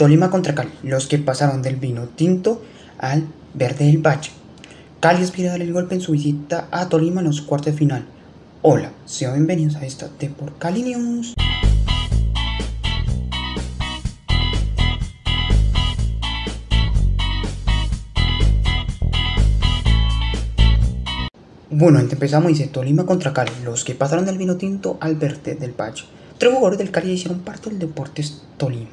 Tolima contra Cali, los que pasaron del vino tinto al verde del valle. Cali aspira a darle el golpe en su visita a Tolima en los cuartos de final. Hola, sean bienvenidos a esta DEPOR CALI NEWS. Bueno, empezamos y dice Tolima contra Cali, los que pasaron del vino tinto al verde del valle. Tres jugadores del Cali hicieron parte del Deportes Tolima.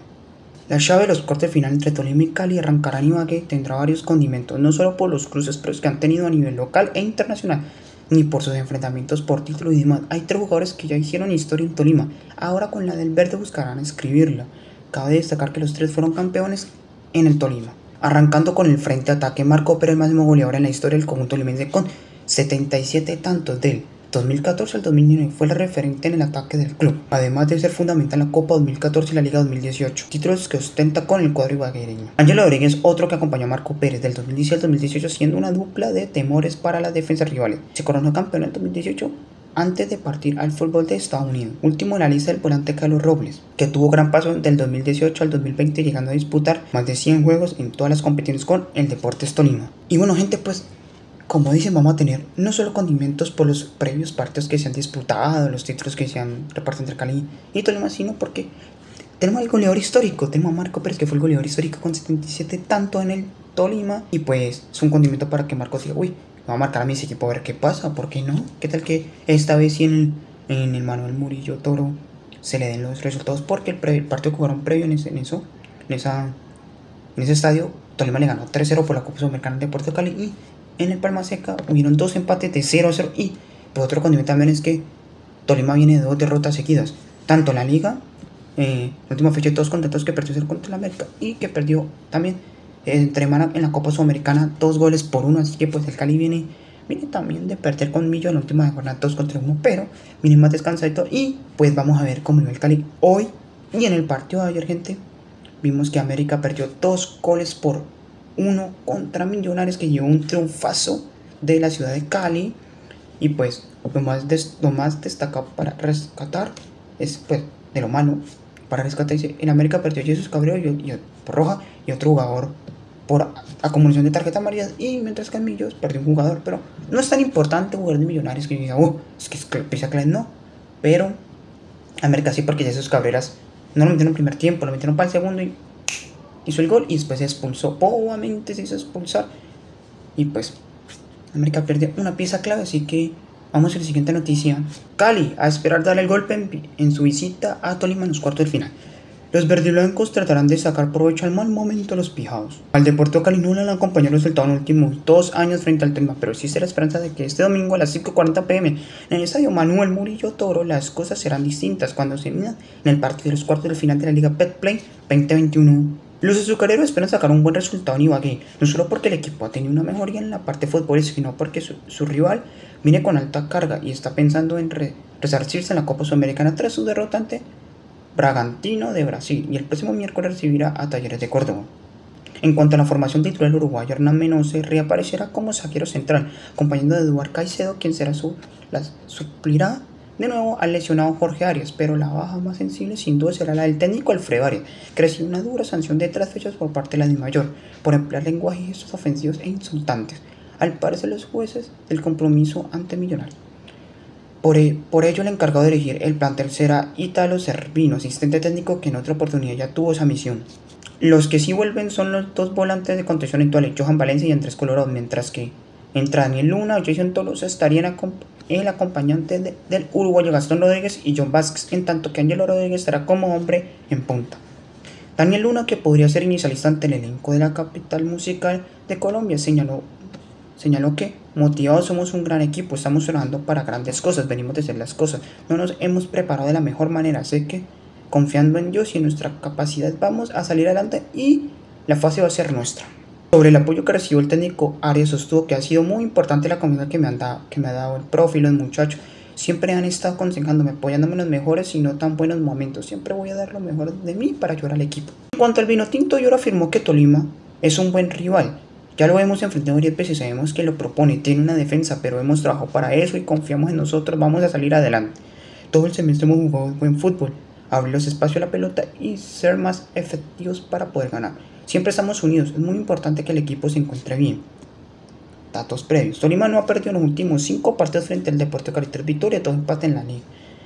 La llave de los cuartos de final entre Tolima y Cali arrancará en Ibagué, tendrá varios condimentos, no solo por los cruces previos que han tenido a nivel local e internacional, ni por sus enfrentamientos por título y demás. Hay tres jugadores que ya hicieron historia en Tolima, ahora con la del verde buscarán escribirla. Cabe destacar que los tres fueron campeones en el Tolima. Arrancando con el frente de ataque, Marco Pérez, máximo goleador en la historia del conjunto tolimense con 77 tantos del 2014 al 2019, fue el referente en el ataque del club, además de ser fundamental en la Copa 2014 y la Liga 2018, títulos que ostenta con el cuadro ibaguereño. Angelo Rodríguez, otro que acompañó a Marco Pérez del 2017 al 2018, siendo una dupla de temores para las defensas rivales. Se coronó campeón en el 2018 antes de partir al fútbol de Estados Unidos. Último en la lista del volante Carlos Robles, que tuvo gran paso del 2018 al 2020, llegando a disputar más de 100 juegos en todas las competiciones con el Deportes Tolima. Y bueno gente, pues como dicen, vamos a tener no solo condimentos por los previos partidos que se han disputado, los títulos que se han repartido entre Cali y Tolima, sino porque tenemos el goleador histórico, tenemos a Marco Pérez, que fue el goleador histórico con 77 tantos en el Tolima, y pues es un condimento para que Marco diga, uy, va a marcar a mi equipo a ver qué pasa, ¿por qué no? ¿Qué tal que esta vez sí en el Manuel Murillo Toro se le den los resultados? Porque el partido que jugaron previo en ese estadio, Tolima le ganó 3-0 por la Copa Sudamericana de Deportivo Cali, y en el Palma Seca hubieron dos empates de 0-0 y pues otro condimento también es que Tolima viene de dos derrotas seguidas, tanto en la Liga, la última fecha de todos contra todos que perdió 0 contra el América y que perdió también entre semana en la Copa Sudamericana 2-1, así que pues el Cali viene también de perder con Millo en la última jornada 2-1, pero viene más descansadito y pues vamos a ver cómo viene el Cali hoy. Y en el partido de ayer gente, vimos que América perdió 2-1 contra Millonarios, que llevó un triunfazo de la ciudad de Cali. Y pues lo más destacado para rescatar es pues de lo malo para rescatar, dice, en América perdió Jesús Cabrera y por roja y otro jugador por acumulación de tarjetas amarillas, y mientras que en Millos perdió un jugador, pero no es tan importante jugar de Millonarios que diga, oh, es que pisa Clash, no, pero América sí, porque Jesús Cabrera no lo metieron en primer tiempo, lo metieron para el segundo y hizo el gol y después se expulsó, obviamente se hizo expulsar. Y pues América pierde una pieza clave, así que vamos a la siguiente noticia. Cali a esperar darle el golpe en su visita a Tolima en los cuartos de final. Los verdiblancos tratarán de sacar provecho al mal momento a los pijados. Al Deportivo Cali no le acompañó el resultado en los últimos 2 años frente al Tolima, pero existe la esperanza de que este domingo a las 5:40 p.m. en el estadio Manuel Murillo Toro las cosas serán distintas cuando se midan en el partido de los cuartos de final de la Liga Betplay 2021. Los azucareros esperan sacar un buen resultado en Ibagué, no solo porque el equipo ha tenido una mejoría en la parte futbolística, sino porque su rival viene con alta carga y está pensando en resarcirse en la Copa Sudamericana tras su derrota ante Bragantino de Brasil, y el próximo miércoles recibirá a Talleres de Córdoba. En cuanto a la formación titular, el uruguayo Hernán Menosi reaparecerá como zaguero central, acompañando a Eduardo Caicedo, quien suplirá de nuevo al lesionado Jorge Arias, pero la baja más sensible sin duda será la del técnico Alfredo Arias, que recibió una dura sanción de 3 fechas por parte de la DIMAYOR por emplear lenguaje y gestos ofensivos e insultantes, al parecer los jueces del compromiso ante Millonarios. Por ello el encargado de dirigir el plantel será Ítalo Servino, asistente técnico que en otra oportunidad ya tuvo esa misión. Los que sí vuelven son los dos volantes de contención actuales, Johan Valencia y Andrés Colorado, mientras que entre Daniel Luna y Jason Tolosa estarían el acompañante del uruguayo Gastón Rodríguez y John Vázquez, en tanto que Angelo Rodríguez estará como hombre en punta. Daniel Luna, que podría ser inicialista ante el elenco de la capital musical de Colombia, señaló que motivados somos un gran equipo, estamos trabajando para grandes cosas, venimos de hacer las cosas, no nos hemos preparado de la mejor manera, así que confiando en Dios y en nuestra capacidad vamos a salir adelante y la fase va a ser nuestra. Sobre el apoyo que recibió el técnico Arias, sostuvo que ha sido muy importante la confianza que me ha dado el profe y los muchachos. Siempre han estado aconsejándome, apoyándome en los mejores y no tan buenos momentos. Siempre voy a dar lo mejor de mí para ayudar al equipo. En cuanto al vino tinto, Lloro afirmó que Tolima es un buen rival. Ya lo hemos enfrentado 10 veces, sabemos que lo propone, tiene una defensa, pero hemos trabajado para eso y confiamos en nosotros, vamos a salir adelante. Todo el semestre hemos jugado buen fútbol. abrir los espacios a la pelota y ser más efectivos para poder ganar. Siempre estamos unidos, es muy importante que el equipo se encuentre bien. Datos previos: Tolima no ha perdido en los últimos 5 partidos frente al Deportivo Cali, 3 victorias, 2 empates en la liga.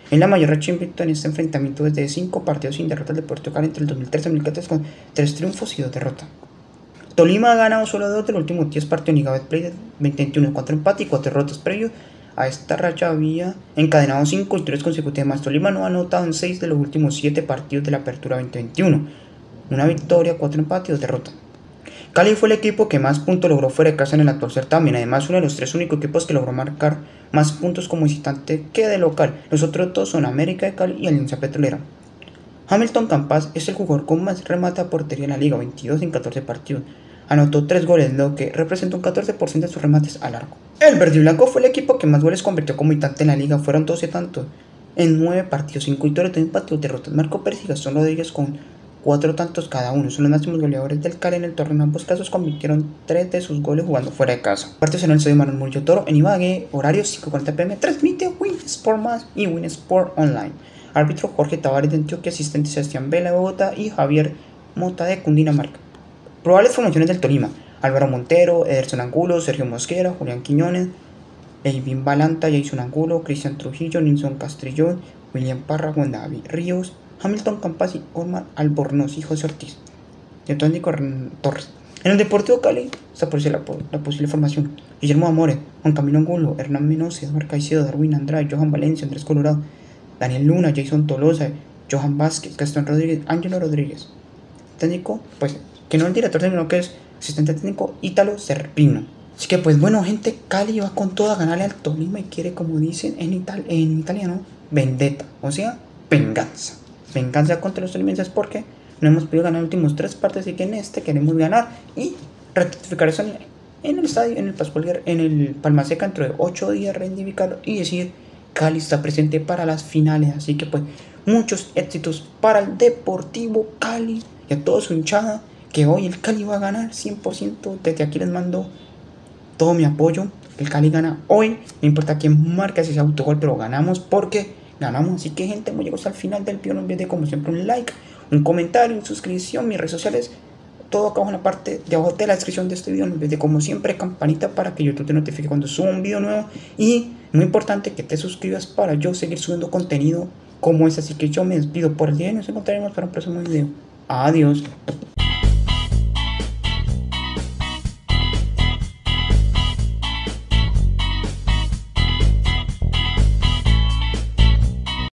Es la mayor racha invicta en este enfrentamiento desde 5 partidos sin derrota del Deportivo Cali entre el 2013 y 2014 con 3 triunfos y 2 derrotas. Tolima ha ganado solo 2 de los últimos 10 partidos en Liga Betplay 2021, 4 empates y 4 derrotas. Previos a esta racha había encadenado 5 victorias consecutivas más. Tolima no ha anotado en 6 de los últimos 7 partidos de la apertura 2021, una victoria, 4 empates y 2 derrotas. Cali fue el equipo que más puntos logró fuera de casa en el actual certamen, además uno de los 3 únicos equipos que logró marcar más puntos como visitante que de local. Los otros 2 son América de Cali y Alianza Petrolera. Hamilton Campasi es el jugador con más remate a portería en la liga, 22 en 14 partidos. Anotó 3 goles, lo que representa un 14% de sus remates al arco. El verdiblanco fue el equipo que más goles convirtió como visitante en la liga, fueron 12 tantos en 9 partidos, 5 victorias, 2 empates y derrotas. Marco Pérez y Gastón Rodríguez con 4 tantos cada uno, son los máximos goleadores del Cali en el torneo. En ambos casos convirtieron 3 de sus goles jugando fuera de casa. Partidos en el estadio Manuel Murillo Toro en Ibagué, horario 5:40 p.m. Transmite WinSport Más y WinSport Online. Árbitro Jorge Tavares de Antioquia, asistente Sebastián Vela de Bogotá y Javier Mota de Cundinamarca. Probables formaciones del Tolima: Álvaro Montero, Ederson Angulo, Sergio Mosquera, Julián Quiñones, Eivín Balanta, Jason Angulo, Cristian Trujillo, Nilson Castrillón, William Parra, Juan David Ríos, Hamilton Campasi, Omar Albornoz y José Ortiz, de Antónico Torres. En el Deportivo Cali se apareció la posible formación: Guillermo Amores, Juan Camilo Angulo, Hernán Menosi, Eduardo Caicedo, Darwin Andrade, Johan Valencia, Andrés Colorado, Daniel Luna, Jason Tolosa, Johan Vázquez, Gastón Rodríguez, Angelo Rodríguez. Técnico, pues, que no es el director, sino que es asistente técnico Ítalo Servino. Así que pues bueno gente, Cali va con todo a ganarle al Tolima y quiere, como dicen en italiano, vendetta, o sea, venganza. Venganza contra los tolimenses porque no hemos podido ganar los últimos 3 partes, así que en este queremos ganar y rectificar eso en el estadio, en el Pascual, en el Palma Seca, dentro de 8 días reivindicarlo y decir Cali está presente para las finales. Así que pues muchos éxitos para el Deportivo Cali y a toda su hinchada, que hoy el Cali va a ganar 100%. Desde aquí les mando todo mi apoyo. El Cali gana hoy, no importa quién marca, si es autogol, pero ganamos porque ganamos. Así que gente, hemos llegado hasta el final del video. No olviden como siempre un like, un comentario, una suscripción, mis redes sociales, todo acá abajo en la parte de abajo de la descripción de este video. No olviden como siempre campanita para que YouTube te notifique cuando suba un video nuevo, y muy importante que te suscribas para yo seguir subiendo contenido como este. Así que yo me despido por el día y nos encontraremos para un próximo video. Adiós.